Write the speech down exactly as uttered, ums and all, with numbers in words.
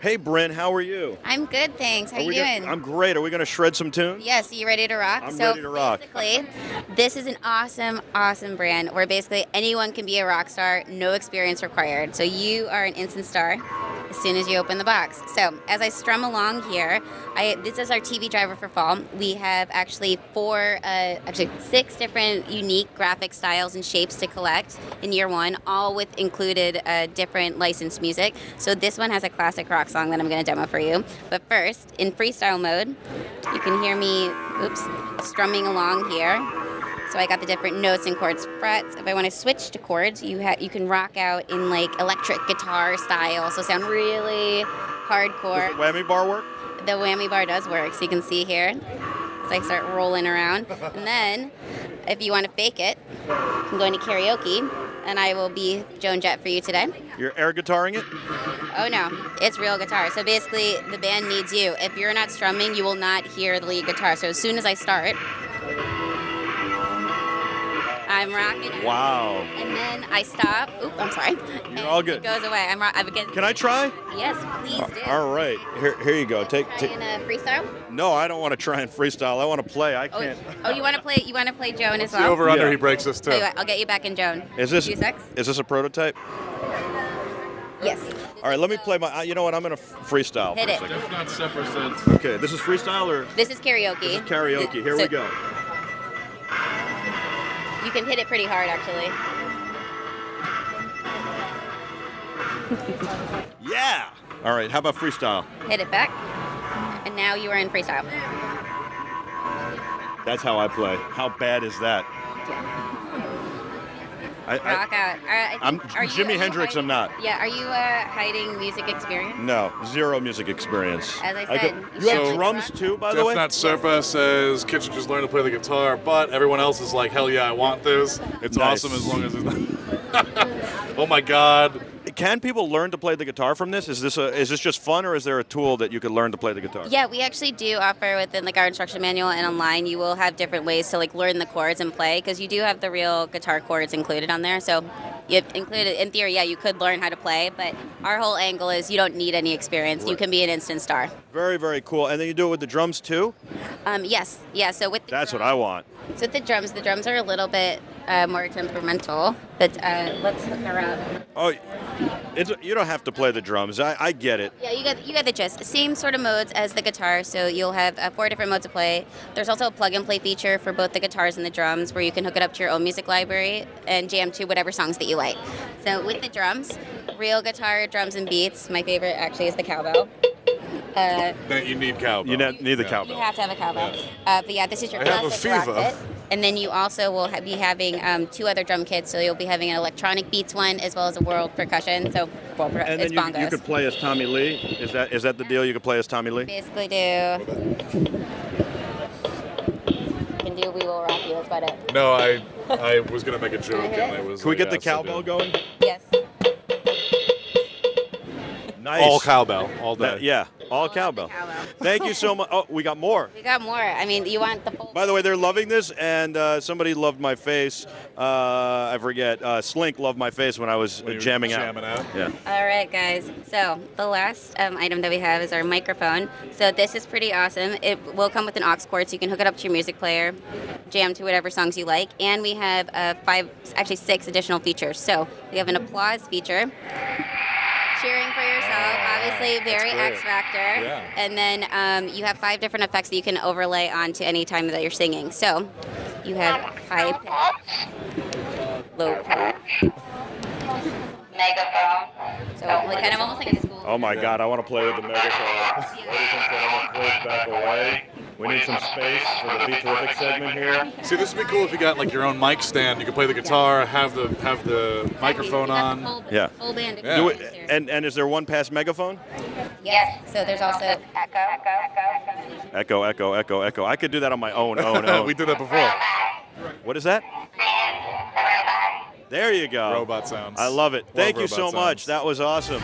Hey, Brynne, how are you? I'm good, thanks. How are you doing? Gonna, I'm great. Are we going to shred some tunes? Yes. Are you ready to rock? I'm so ready to rock. Basically, this is an awesome, awesome brand where basically anyone can be a rock star, no experience required. So you are an instant star as soon as you open the box. So as I strum along here, I, this is our T V driver for fall. We have actually four, uh, actually six different unique graphic styles and shapes to collect in year one, all with included uh, different licensed music. So this one has a classic rock song that I'm going to demo for you. But first, in freestyle mode, you can hear me, oops, strumming along here. So I got the different notes and chords, frets. If I want to switch to chords, you ha you can rock out in like electric guitar style, so sound really hardcore. Does the whammy bar work? The whammy bar does work, so you can see here. So I start rolling around. And then, if you want to fake it, I'm going to karaoke, and I will be Joan Jett for you today. You're air guitaring it? Oh no, it's real guitar. So basically, the band needs you. If you're not strumming, you will not hear the lead guitar. So as soon as I start, I'm rocking. Wow. And then I stop. Oop, I'm sorry. You're all good. It goes away. I'm rock. I'm getting. Can I try? Yes, please do. All right. Here, here you go. Take. Trying a freestyle? No, I don't want to try and freestyle. I want to play. I can't. Oh, you want to play? You want to play Joan as well? The over under. He breaks this too. I'll get you back in Joan. Is this? Is this a prototype? Yes. All right, let me play my, you know what, I'm going to freestyle. Hit for a it. That's not separate sense. Okay, this is freestyle or? This is karaoke. This is karaoke, here so, we go. You can hit it pretty hard, actually. Yeah! All right, how about freestyle? Hit it back. And now you are in freestyle. That's how I play. How bad is that? Yeah. I, I, rock out. I, I think, I'm are Jimi you, Hendrix. I'm not. Yeah. Are you uh, hiding music experience? No, zero music experience. As I said, I could, you so have drums rock? Too, by Jeff the way. Not Serpa says Kitchen just learned to play the guitar, but everyone else is like, hell yeah, I want this. It's nice. Awesome as long as it's not. Oh my God. Can people learn to play the guitar from this? Is this a, is this just fun, or is there a tool that you could learn to play the guitar? Yeah, we actually do offer within like our instruction manual and online. You will have different ways to like learn the chords and play, because you do have the real guitar chords included on there. So, you include it in theory. Yeah, you could learn how to play, but our whole angle is you don't need any experience. Right. You can be an instant star. Very, very cool. And then you do it with the drums too? Um, yes. Yeah. So with the that's drum, what I want. So with the drums, the drums are a little bit. Uh, more temperamental, but uh, let's look around. Oh, it's, you don't have to play the drums. I, I get it. Yeah, you got you got the gist. Same sort of modes as the guitar, so you'll have uh, four different modes of play. There's also a plug-and-play feature for both the guitars and the drums, where you can hook it up to your own music library and jam to whatever songs that you like. So with the drums, real guitar, drums, and beats. My favorite actually is the cowbell. Uh, you need cowbell. You need the yeah. cowbell. You have to have a cowbell. Yeah. Uh, but yeah, this is your I classic have a fever. Rock kit. And then you also will ha be having um, two other drum kits, so you'll be having an electronic beats one as well as a world percussion. So world percussion. And then it's you, you could play as Tommy Lee. Is that is that the deal? You could play as Tommy Lee. Basically, do. You can do We Will Rock You. That's about it. No, I I was gonna make a joke and I was. Can like, we get yes, the cowbell going? Yes. Nice. All cowbell, all day. That, yeah, all, all cowbell. cowbell. Thank you so much. Oh, we got more. We got more. I mean, you want the full. By the way, they're loving this, and uh, somebody loved my face. Uh, I forget. Uh, Slink loved my face when I was when jamming, jamming out. out. Yeah. All right, guys. So the last um, item that we have is our microphone. So this is pretty awesome. It will come with an aux cord, so you can hook it up to your music player, jam to whatever songs you like, and we have uh, five, actually six additional features. So we have an applause feature. Cheering for yourself, obviously very X Factor. Yeah. And then um, you have five different effects that you can overlay onto any time that you're singing. So you have high pitch, low pitch, megaphone. So oh, kind of almost like a school. Oh my God, I want to play with the megaphone. Ladies and gentlemen, please back away. We need some space for the Be Terrific segment here. See, this would be cool if you got like your own mic stand. You could play the guitar, have the have the microphone on. The whole, yeah. Whole band yeah. Do it, and and is there one past megaphone? Yes. So there's also echo, echo, echo, echo, echo, echo, echo. I could do that on my own. own, own. We did that before. What is that? There you go. Robot sounds. I love it. Love Thank you so sounds. much. That was awesome.